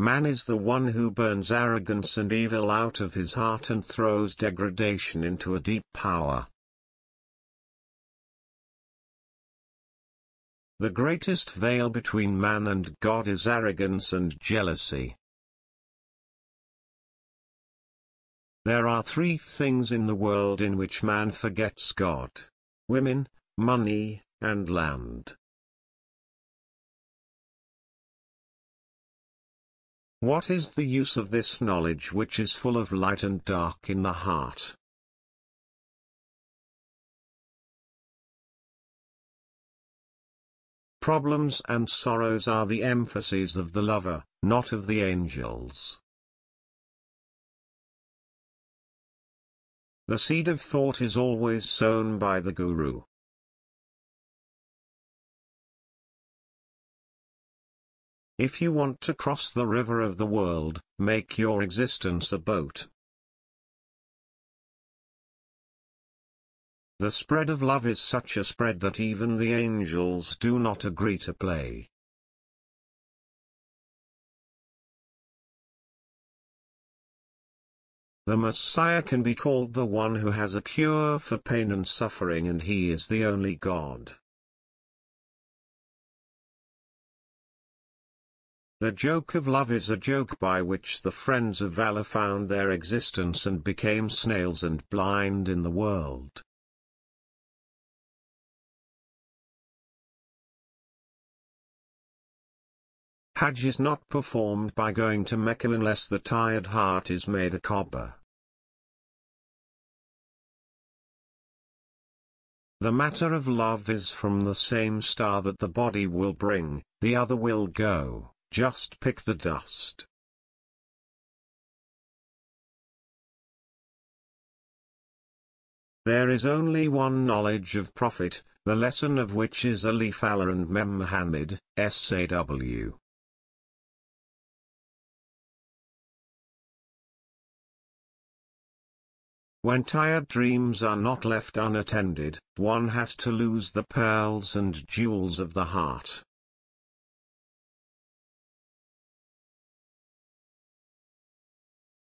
Man is the one who burns arrogance and evil out of his heart and throws degradation into a deep power. The greatest veil between man and God is arrogance and jealousy. There are three things in the world in which man forgets God: women, money, and land. What is the use of this knowledge which is full of light and dark in the heart? Problems and sorrows are the emphases of the lover, not of the angels. The seed of thought is always sown by the Guru. If you want to cross the river of the world, make your existence a boat. The spread of love is such a spread that even the angels do not agree to play. The Messiah can be called the one who has a cure for pain and suffering, and he is the only God. The joke of love is a joke by which the friends of Allah found their existence and became snails and blind in the world. Hajj is not performed by going to Mecca unless the tired heart is made a Kaaba. The matter of love is from the same star that the body will bring, the other will go. Just pick the dust. There is only one knowledge of Prophet, the lesson of which is Alif Allah and Mem Muhammad, SAW. When tired dreams are not left unattended, one has to lose the pearls and jewels of the heart.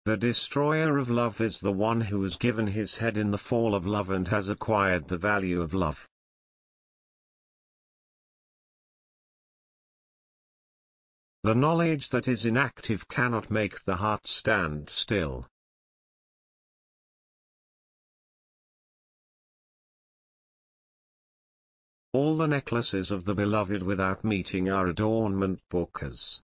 The destroyer of love is the one who has given his head in the fall of love and has acquired the value of love. The knowledge that is inactive cannot make the heart stand still. All the necklaces of the beloved without meeting are adornment bookers.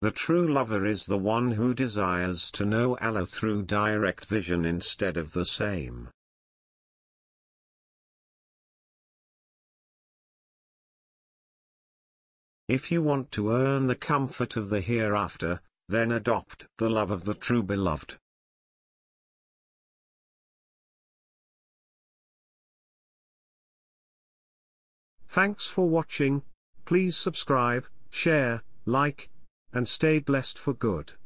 The true lover is the one who desires to know Allah through direct vision instead of the same. If you want to earn the comfort of the hereafter, then adopt the love of the true beloved. Thanks for watching. Please subscribe, share, like, and stay blessed for good.